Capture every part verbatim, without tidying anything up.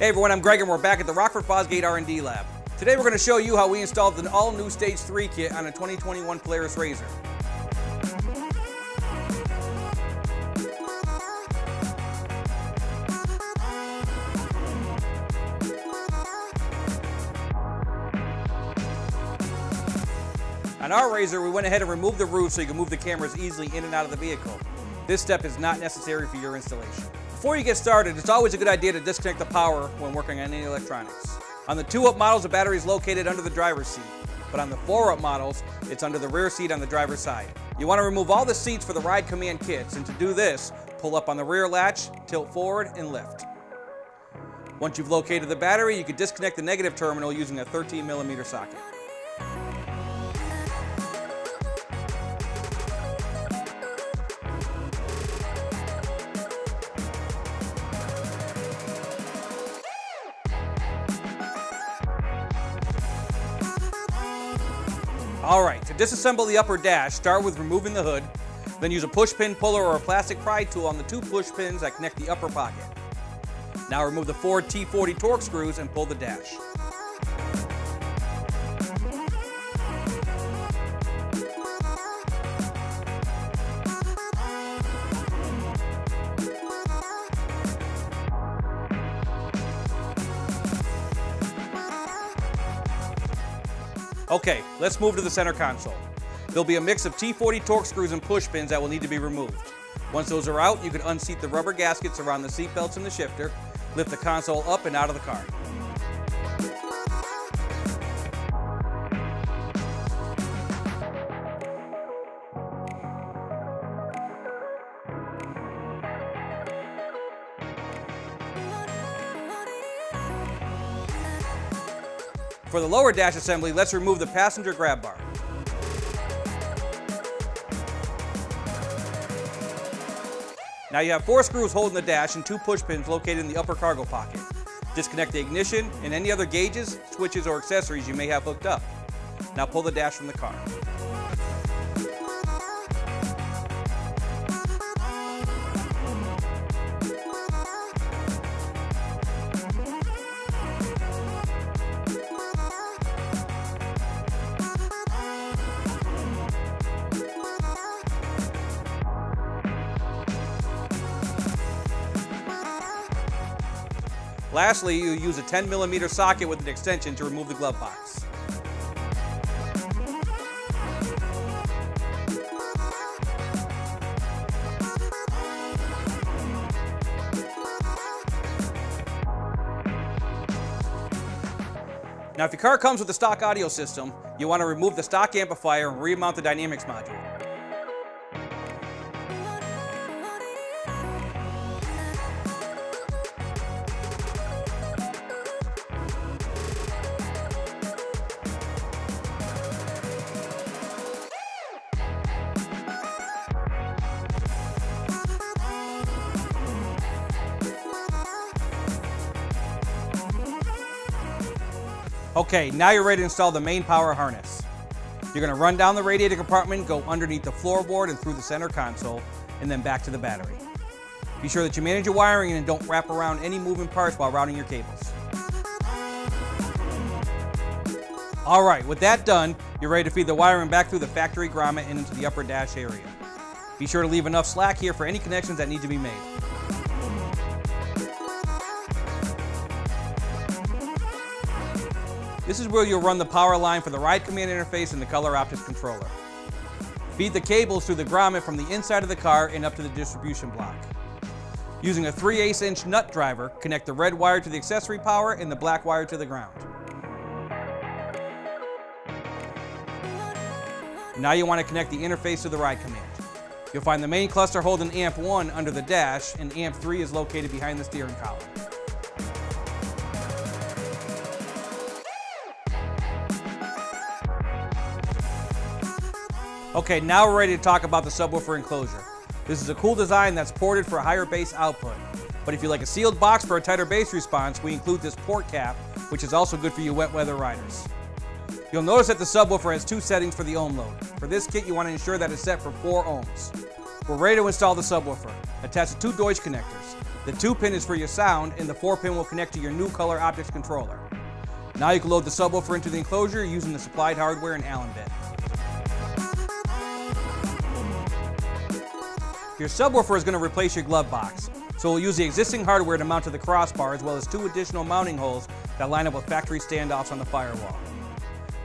Hey everyone, I'm Greg and we're back at the Rockford Fosgate R and D Lab. Today we're going to show you how we installed an all-new Stage three kit on a twenty twenty-one Polaris R Z R. On our R Z R, we went ahead and removed the roof so you can move the cameras easily in and out of the vehicle. This step is not necessary for your installation. Before you get started, it's always a good idea to disconnect the power when working on any electronics. On the two-up models, the battery is located under the driver's seat, but on the four-up models, it's under the rear seat on the driver's side. You want to remove all the seats for the Ride Command kits, and to do this, pull up on the rear latch, tilt forward, and lift. Once you've located the battery, you can disconnect the negative terminal using a thirteen millimeter socket. Alright, to disassemble the upper dash, start with removing the hood, then use a push pin puller or a plastic pry tool on the two push pins that connect the upper pocket. Now remove the four T forty torque screws and pull the dash. Okay, let's move to the center console. There'll be a mix of T forty torque screws and push pins that will need to be removed. Once those are out, you can unseat the rubber gaskets around the seat belts and the shifter, lift the console up and out of the car. For the lower dash assembly, let's remove the passenger grab bar. Now you have four screws holding the dash and two push pins located in the upper cargo pocket. Disconnect the ignition and any other gauges, switches, or accessories you may have hooked up. Now pull the dash from the car. Lastly, you use a ten millimeter socket with an extension to remove the glove box. Now, if your car comes with a stock audio system, you want to remove the stock amplifier and remount the Dynamics module. Okay, now you're ready to install the main power harness. You're going to run down the radiator compartment, go underneath the floorboard and through the center console, and then back to the battery. Be sure that you manage your wiring and don't wrap around any moving parts while routing your cables. Alright, with that done, you're ready to feed the wiring back through the factory grommet and into the upper dash area. Be sure to leave enough slack here for any connections that need to be made. This is where you'll run the power line for the Ride Command interface and the Color Optix controller. Feed the cables through the grommet from the inside of the car and up to the distribution block. Using a three eighths inch nut driver, connect the red wire to the accessory power and the black wire to the ground. Now you want to connect the interface to the Ride Command. You'll find the main cluster holding amp one under the dash and amp three is located behind the steering column. Okay, now we're ready to talk about the subwoofer enclosure. This is a cool design that's ported for a higher bass output. But if you like a sealed box for a tighter bass response, we include this port cap, which is also good for you wet weather riders. You'll notice that the subwoofer has two settings for the ohm load. For this kit, you want to ensure that it's set for four ohms. We're ready to install the subwoofer. Attach the two Deutsch connectors. The two pin is for your sound, and the four pin will connect to your new Color Optix controller. Now you can load the subwoofer into the enclosure using the supplied hardware and Allen bit. Your subwoofer is going to replace your glove box, so we'll use the existing hardware to mount to the crossbar, as well as two additional mounting holes that line up with factory standoffs on the firewall.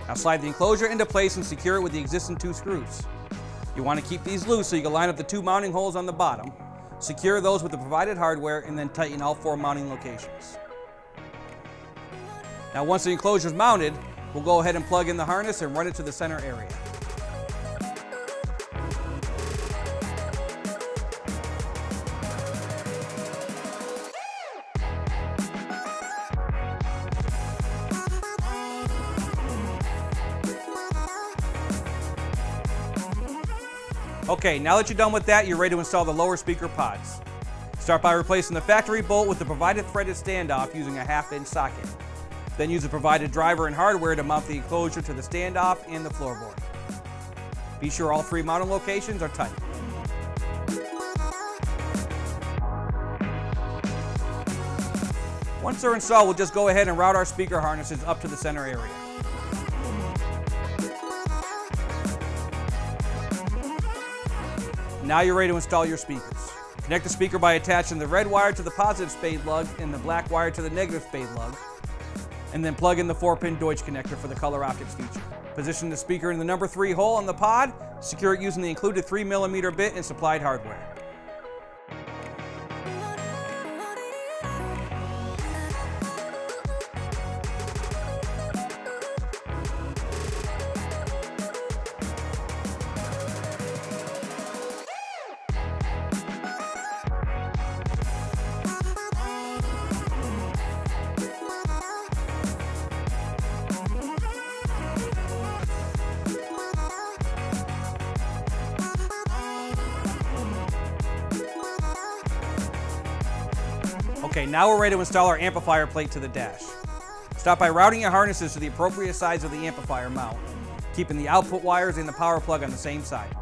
Now slide the enclosure into place and secure it with the existing two screws. You want to keep these loose so you can line up the two mounting holes on the bottom. Secure those with the provided hardware and then tighten all four mounting locations. Now once the enclosure is mounted, we'll go ahead and plug in the harness and run it to the center area. Okay, now that you're done with that, you're ready to install the lower speaker pods. Start by replacing the factory bolt with the provided threaded standoff using a half inch socket. Then use the provided driver and hardware to mount the enclosure to the standoff and the floorboard. Be sure all three mounting locations are tight. Once they're installed, we'll just go ahead and route our speaker harnesses up to the center area. Now you're ready to install your speakers. Connect the speaker by attaching the red wire to the positive spade lug and the black wire to the negative spade lug, and then plug in the four pin Deutsch connector for the Color Optix feature. Position the speaker in the number three hole on the pod, secure it using the included three millimeter bit and supplied hardware. Okay, now we're ready to install our amplifier plate to the dash. Start by routing your harnesses to the appropriate sides of the amplifier mount, keeping the output wires and the power plug on the same side.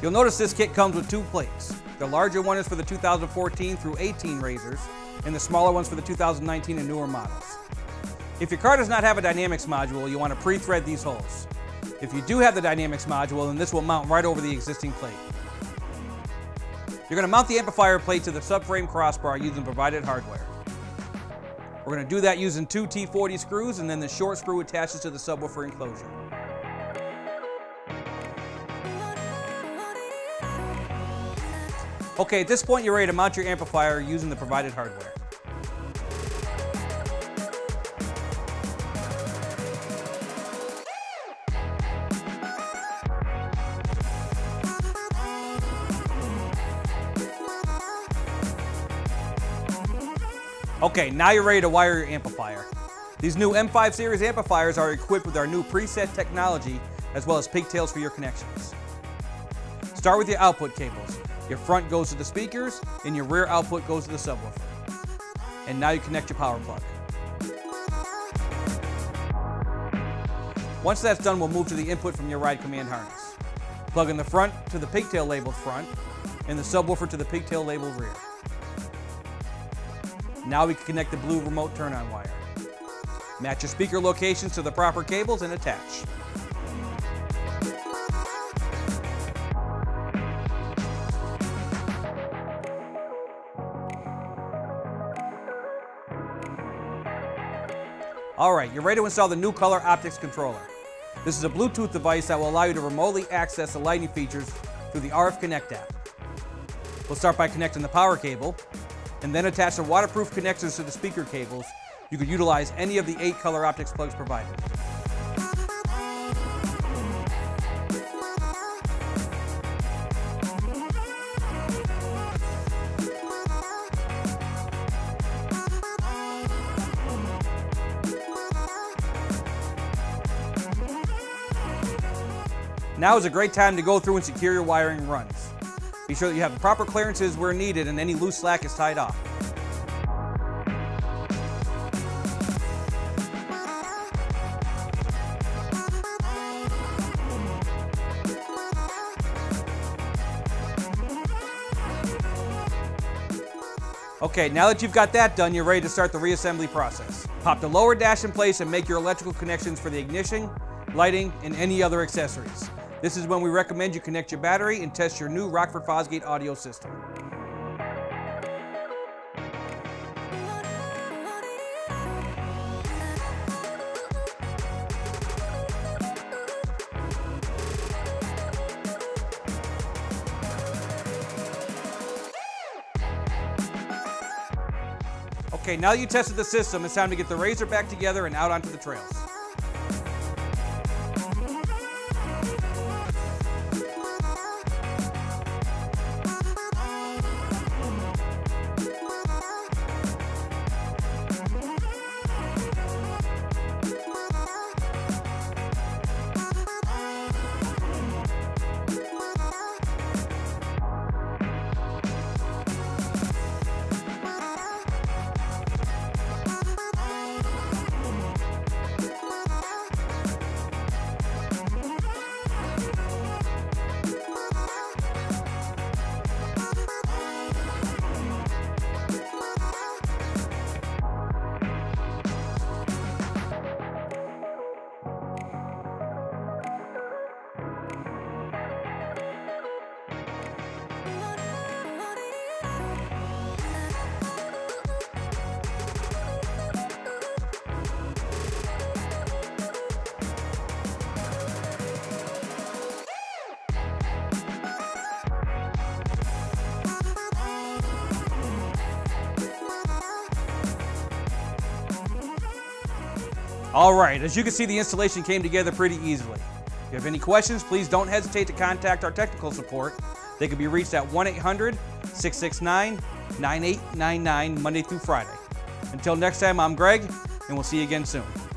You'll notice this kit comes with two plates. The larger one is for the two thousand fourteen through eighteen razors, and the smaller one's for the two thousand nineteen and newer models. If your car does not have a Dynamics module, you want to pre-thread these holes. If you do have the Dynamics module, then this will mount right over the existing plate. You're going to mount the amplifier plate to the subframe crossbar using provided hardware. We're going to do that using two T forty screws, and then the short screw attaches to the subwoofer enclosure. Okay, at this point you're ready to mount your amplifier using the provided hardware. Okay, now you're ready to wire your amplifier. These new M five series amplifiers are equipped with our new preset technology, as well as pigtails for your connections. Start with your output cables. Your front goes to the speakers, and your rear output goes to the subwoofer. And now you connect your power plug. Once that's done, we'll move to the input from your Ride Command harness. Plug in the front to the pigtail labeled front, and the subwoofer to the pigtail labeled rear. Now we can connect the blue remote turn-on wire. Match your speaker locations to the proper cables and attach. Alright, you're ready to install the new Color Optix controller. This is a Bluetooth device that will allow you to remotely access the lighting features through the R F Connect app. We'll start by connecting the power cable, and then attach the waterproof connectors to the speaker cables. You could utilize any of the eight Color Optix plugs provided. Now is a great time to go through and secure your wiring runs. Be sure that you have the proper clearances where needed and any loose slack is tied off. Okay, now that you've got that done, you're ready to start the reassembly process. Pop the lower dash in place and make your electrical connections for the ignition, lighting, and any other accessories. This is when we recommend you connect your battery and test your new Rockford Fosgate audio system. Okay, now that you tested the system, it's time to get the R Z R back together and out onto the trails. All right, as you can see, the installation came together pretty easily. If you have any questions, please don't hesitate to contact our technical support. They can be reached at one eight hundred, six six nine, nine eight nine nine, Monday through Friday. Until next time, I'm Greg, and we'll see you again soon.